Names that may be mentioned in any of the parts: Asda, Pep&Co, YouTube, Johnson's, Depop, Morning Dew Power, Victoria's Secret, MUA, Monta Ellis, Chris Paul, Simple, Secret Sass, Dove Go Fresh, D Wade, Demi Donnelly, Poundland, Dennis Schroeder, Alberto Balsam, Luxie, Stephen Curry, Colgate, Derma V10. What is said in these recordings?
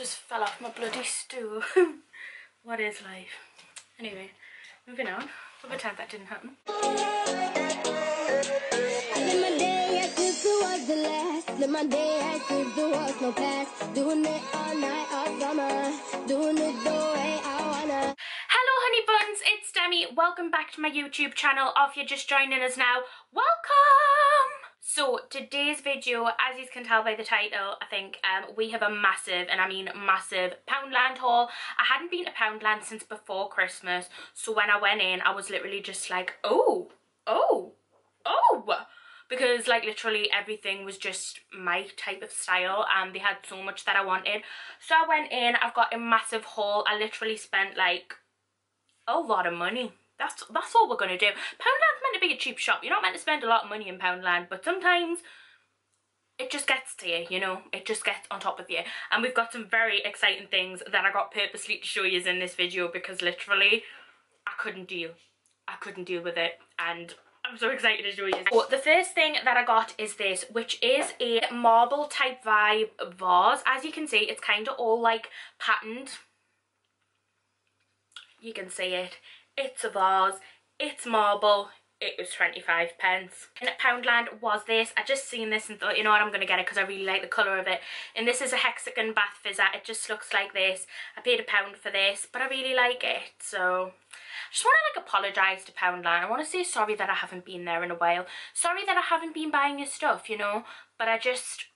just fell off my bloody stool. What is life? Anyway, moving on. I'll pretend that didn't happen. Hello honey buns, it's Demi. Welcome back to my YouTube channel. If you're just joining us now, welcome! So today's video, as you can tell by the title, I think we have a massive, and I mean massive, Poundland haul. I hadn't been to Poundland since before Christmas, so when I went in, I was literally just like, oh, because like literally everything was just my type of style and they had so much that I wanted. So I went in, I've got a massive haul. I literally spent like a lot of money. That's all we're gonna do. Poundland's meant to be a cheap shop. You're not meant to spend a lot of money in Poundland, but sometimes it just gets to you, you know? It just gets on top of you. And we've got some very exciting things that I got purposely to show you in this video because literally, I couldn't deal with it, and I'm so excited to show you. So the first thing that I got is this, which is a marble type vibe vase. As you can see, it's kind of all like patterned. You can see it. It's a vase, it's marble, it was 25p. And at Poundland was this. I just seen this and thought, you know what, I'm going to get it because I really like the colour of it. And this is a hexagon bath fizzer. It just looks like this. I paid £1 for this, but I really like it. So I just want to like apologise to Poundland. I want to say sorry that I haven't been there in a while. Sorry that I haven't been buying your stuff, you know, but I just...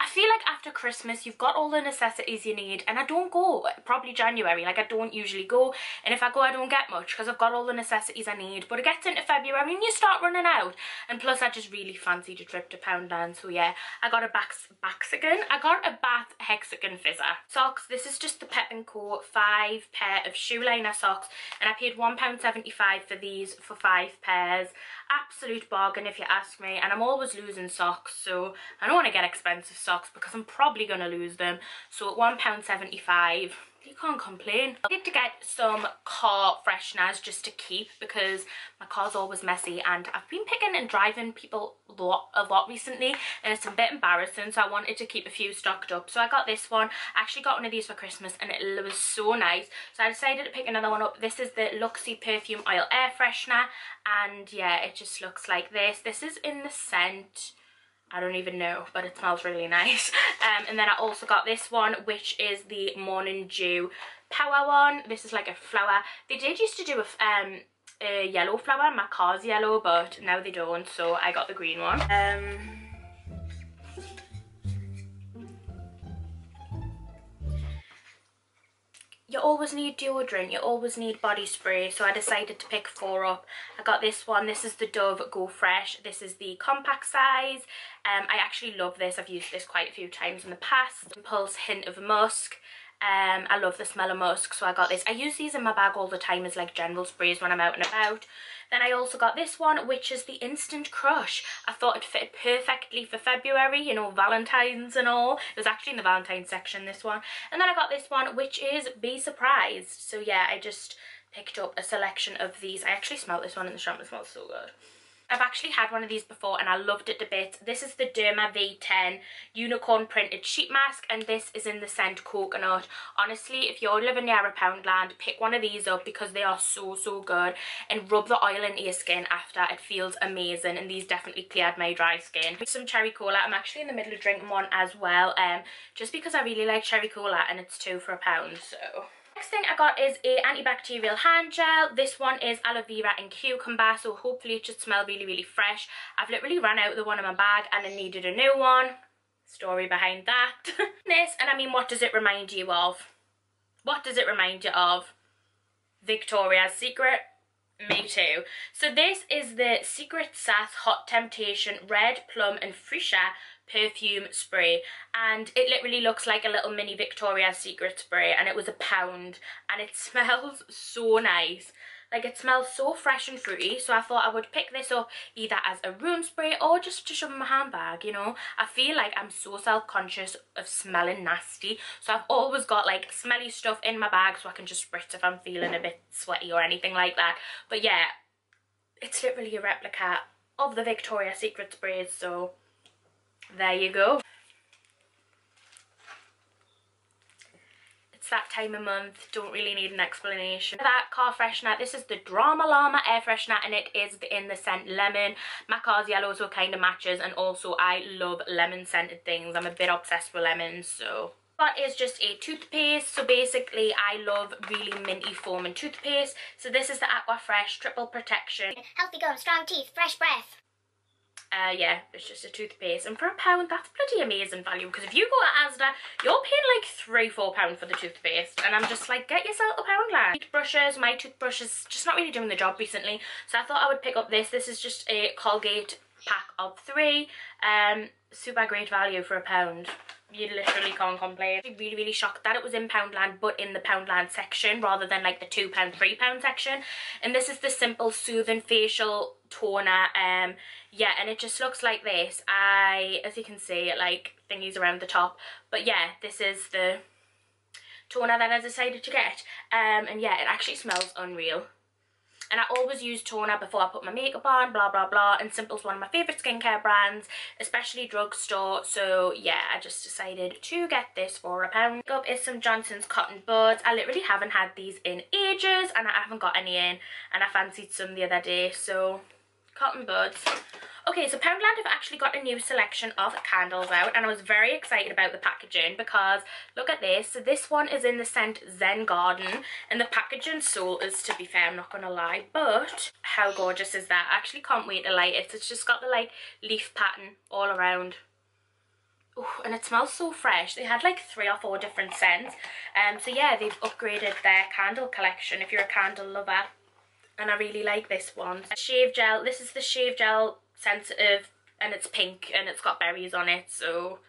I feel like after Christmas, you've got all the necessities you need, and I don't go, probably January, like I don't usually go, and if I go, I don't get much, because I've got all the necessities I need, but it gets into February, and you start running out, and plus I just really fancied a trip to Poundland, so yeah, I got a bath hexagon fizzer. Socks, this is just the Pep&Co 5 pair of shoe liner socks, and I paid £1.75 for these for 5 pairs, absolute bargain if you ask me, and I'm always losing socks, so I don't want to get expensive socks because I'm probably going to lose them. So at £1.75, you can't complain. I need to get some car fresheners just to keep because my car's always messy and I've been picking and driving people a lot recently and it's a bit embarrassing, so I wanted to keep a few stocked up. So I got this one. I actually got one of these for Christmas and it was so nice, so I decided to pick another one up. This is the Luxie perfume oil air freshener, and yeah, it just looks like this. This is in the scent, I don't even know, but it smells really nice. And then I also got this one, which is the Morning Dew Power one. This is like a flower. They did used to do a yellow flower. My car's yellow, but now they don't, so I got the green one. You always need deodorant, you always need body spray, so I decided to pick 4 up. I got this one. This is the Dove Go Fresh. This is the compact size. I actually love this. I've used this quite a few times in the past. Simple's hint of musk. I love the smell of musk, so I got this. I use these in my bag all the time as like general sprays when I'm out and about. Then I also got this one, which is the Instant Crush. I thought it fitted perfectly for February, you know, Valentine's and all. It was actually in the Valentine's section, this one. And then I got this one, which is Be Surprised. So yeah, I just picked up a selection of these. I actually smelled this one in the shop. It smells so good. I've actually had one of these before and I loved it to bits. This is the Derma V10 Unicorn Printed Sheet Mask, and this is in the scent Coconut. Honestly, if you're living near a Poundland, pick one of these up because they are so good, and rub the oil into your skin after. It feels amazing, and these definitely cleared my dry skin. Some cherry cola. I'm actually in the middle of drinking one as well, just because I really like cherry cola, and it's £2 for £1, so... Next thing I got is a antibacterial hand gel. This one is aloe vera and cucumber, so hopefully it should smell really fresh. I've literally run out the one in my bag and I needed a new one. Story behind that. This, and I mean, what does it remind you of? What does it remind you of? Victoria's Secret. Me too. So this is the Secret Sass Hot Temptation Red Plum and Freesia perfume spray, and it literally looks like a little mini Victoria's Secret spray, and it was £1 and it smells so nice. Like, it smells so fresh and fruity, so I thought I would pick this up either as a room spray or just to shove in my handbag, you know. I feel like I'm so self-conscious of smelling nasty, so I've always got, like, smelly stuff in my bag so I can just spritz if I'm feeling a bit sweaty or anything like that. But yeah, it's literally a replica of the Victoria's Secret sprays, so there you go. It's that time of month, don't really need an explanation. That car freshener, this is the Drama Llama air freshener, and it is in the scent lemon. My car's yellow, so it kind of matches, and also I love lemon scented things. I'm a bit obsessed with lemons, so... That is just a toothpaste. So basically I love really minty foaming toothpaste. So this is the Aqua Fresh Triple Protection. Healthy gums, strong teeth, fresh breath. Yeah, it's just a toothpaste. And for £1, that's bloody amazing value. Because if you go to Asda, you're paying like £3–4 for the toothpaste. And I'm just like, get yourself a Poundland. Toothbrushes, my toothbrush is just not really doing the job recently. So I thought I would pick up this. This is just a Colgate pack of 3. Super great value for £1. You literally can't complain. I'm really, really shocked that it was in Poundland, but in the Poundland section rather than like the £2, £3 section. And this is the Simple Soothing Facial Toner. Yeah, and it just looks like this. As you can see, like thingies around the top. But yeah, this is the toner that I decided to get. And yeah, it actually smells unreal. And I always use toner before I put my makeup on, blah, blah, blah. And Simple's one of my favourite skincare brands, especially drugstore. So, yeah, I just decided to get this for £1. Makeup is some Johnson's cotton buds. I literally haven't had these in ages, and I haven't got any in. And I fancied some the other day, so cotton buds. Okay, so Poundland have actually got a new selection of candles out, and I was very excited about the packaging because look at this. So this one is in the scent Zen Garden, and the packaging soul is to be fair, I'm not gonna lie, but how gorgeous is that? I actually can't wait to light it. It's just got the like leaf pattern all around. Ooh, and it smells so fresh. They had like 3 or 4 different scents. So yeah, they've upgraded their candle collection if you're a candle lover, and I really like this one. Shave gel, this is the shave gel sensitive, and it's pink and it's got berries on it, so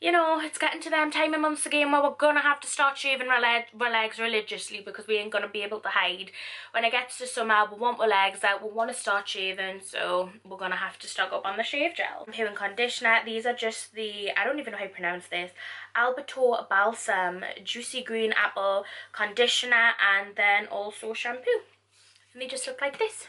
you know it's getting to them time of months again where we're gonna have to start shaving our legs religiously because we ain't gonna be able to hide. When it gets to summer, we want our legs out, we want to start shaving, so we're gonna have to stock up on the shave gel. Shampoo and conditioner, these are just the, I don't even know how to pronounce this, Alberto Balsam Juicy Green Apple Conditioner, and then also shampoo, and they just look like this.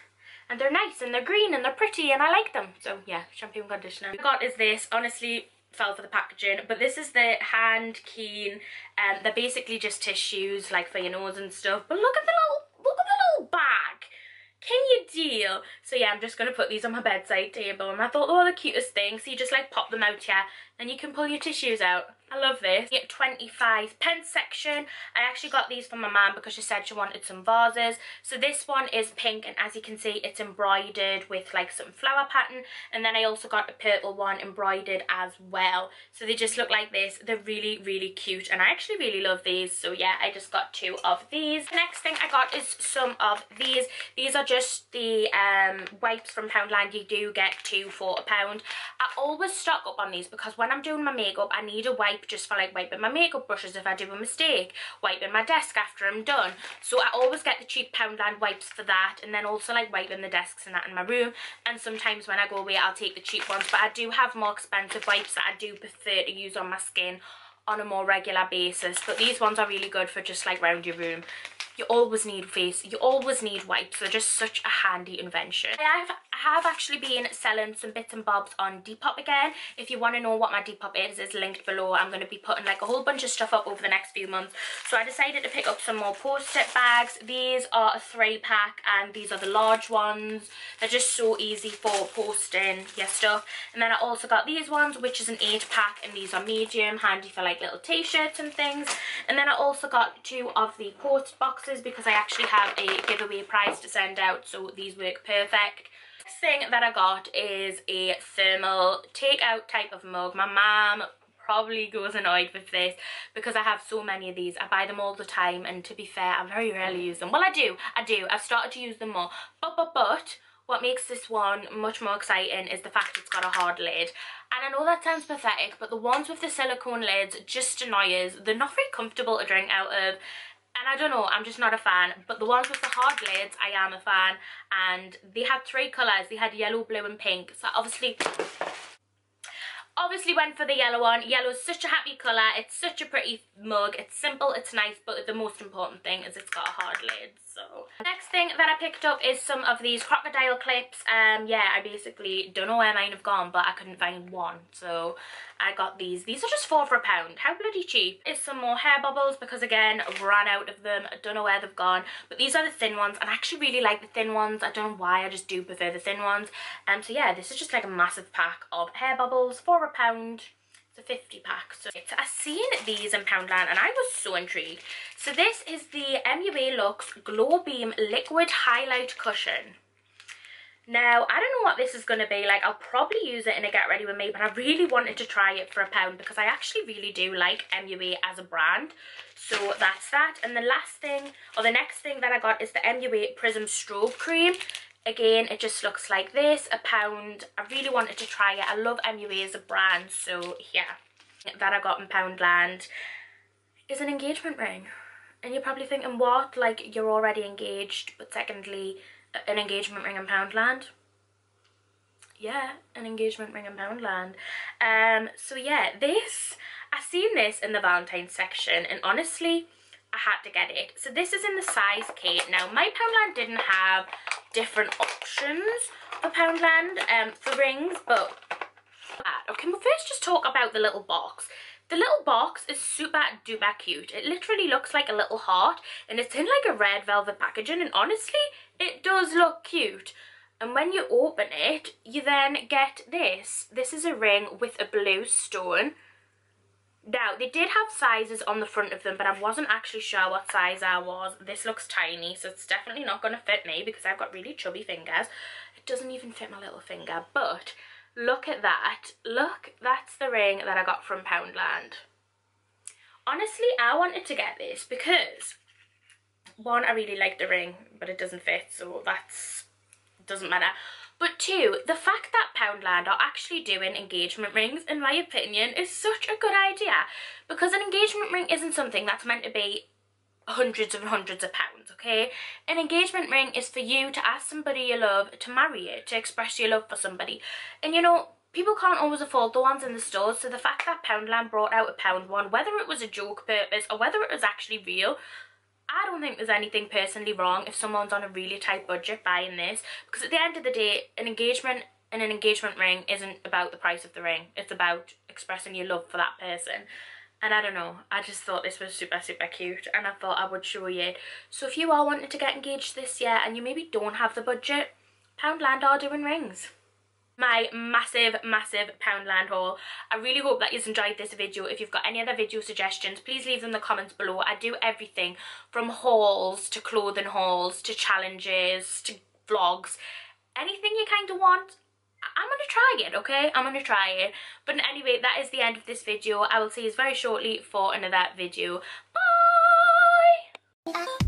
And they're nice, and they're green, and they're pretty, and I like them. So yeah, shampoo and conditioner. What I got is this, honestly fell for the packaging, but this is the hand keen, and they're basically just tissues like for your nose and stuff, but look at the little bag. Can you deal? So yeah, I'm just gonna put these on my bedside table, and I thought they were the cutest thing. So you just like pop them out here, and you can pull your tissues out. I love this. Get 25p section. I actually got these from my mum because she said she wanted some vases. So this one is pink, and as you can see, it's embroidered with like some flower pattern. And then I also got a purple one embroidered as well. So they just look like this. They're really, really cute, and I actually really love these. So yeah, I just got 2 of these. The next thing I got is some of these. These are just the wipes from Poundland. You do get 2 for £1. I always stock up on these because when I'm doing my makeup, I need a wipe just for like wiping my makeup brushes if I do a mistake, wiping my desk after I'm done. So I always get the cheap Poundland wipes for that, and then also like wiping the desks and that in my room. And sometimes when I go away, I'll take the cheap ones, but I do have more expensive wipes that I do prefer to use on my skin on a more regular basis. But these ones are really good for just like round your room. You always need face, you always need wipes. They're just such a handy invention. I have actually been selling some bits and bobs on Depop again. If you want to know what my Depop is, it's linked below. I'm going to be putting like a whole bunch of stuff up over the next few months. So I decided to pick up some more post-it bags. These are a 3-pack, and these are the large ones. They're just so easy for posting your stuff. And then I also got these ones, which is an 8-pack, and these are medium, handy for like little t-shirts and things. And then I also got 2 of the post boxes because I actually have a giveaway prize to send out, so these work perfect. Next thing that I got is a thermal takeout type of mug. My mum probably goes annoyed with this because I have so many of these. I buy them all the time, and to be fair, I very rarely use them. Well, I do. I've started to use them more, but what makes this one much more exciting is the fact it's got a hard lid. And I know that sounds pathetic, but the ones with the silicone lids just annoy us. They're not very comfortable to drink out of. And I don't know, I'm just not a fan. But the ones with the hard lids, I am a fan. And they had 3 colours. They had yellow, blue and pink. So obviously went for the yellow one. Yellow is such a happy colour. It's such a pretty mug. It's simple, it's nice. But the most important thing is it's got a hard lid. so. Next thing that I picked up is some of these crocodile clips. Yeah, I basically don't know where mine have gone, but I couldn't find one, so I got these. These are just £4 for £1. How bloody cheap. Is some more hair bubbles, because again, ran out of them. I don't know where they've gone, but these are the thin ones, and I actually really like the thin ones. I don't know why, I just do prefer the thin ones. So yeah, this is just like a massive pack of hair bubbles, £4 for £1. It's a 50 pack. So I've seen these in Poundland and I was so intrigued. So this is the MUA Luxe Glow Beam Liquid Highlight Cushion. Now, I don't know what this is going to be like. I'll probably use it in a get ready with me, but I really wanted to try it for £1 because I actually really do like MUA as a brand. So that's that. And the last thing, or the next thing that I got, is the MUA Prism Strobe Cream. Again, it just looks like this, £1. I really wanted to try it. I love MUA as a brand, so yeah. That I got in Poundland is an engagement ring. And you're probably thinking, what? Like, you're already engaged, but secondly, an engagement ring in Poundland? Yeah, an engagement ring in Poundland. So yeah, this, I've seen this in the Valentine's section, and honestly, I had to get it. So this is in the size K. Now, my Poundland didn't have different options for Poundland for rings, but okay, we'll first just talk about the little box. The little box is super duper cute. It literally looks like a little heart, and it's in like a red velvet packaging, and honestly, it does look cute. And when you open it, you then get this. This is a ring with a blue stone. Now, they did have sizes on the front of them, but I wasn't actually sure what size I was. This looks tiny, so it's definitely not going to fit me because I've got really chubby fingers. It doesn't even fit my little finger, but look at that. Look, that's the ring that I got from Poundland. Honestly, I wanted to get this because, one, I really like the ring, but it doesn't fit, so that's, doesn't matter. But two, the fact that Poundland are actually doing engagement rings, in my opinion, is such a good idea. Because an engagement ring isn't something that's meant to be hundreds and hundreds of pounds, okay? An engagement ring is for you to ask somebody you love to marry you, to express your love for somebody. And you know, people can't always afford the ones in the stores, so the fact that Poundland brought out a £1 one, whether it was a joke purpose or whether it was actually real, I don't think there's anything personally wrong if someone's on a really tight budget buying this, because at the end of the day, an engagement and an engagement ring isn't about the price of the ring. It's about expressing your love for that person. And I don't know, I just thought this was super, super cute, and I thought I would show you it. So if you are wanting to get engaged this year and you maybe don't have the budget, Poundland are doing rings. My massive, massive Poundland haul. I really hope that you've enjoyed this video. If you've got any other video suggestions, please leave them in the comments below. I do everything from hauls to clothing hauls to challenges to vlogs. Anything you kind of want, I'm going to try it, okay? I'm going to try it. But anyway, that is the end of this video. I will see you very shortly for another video. Bye!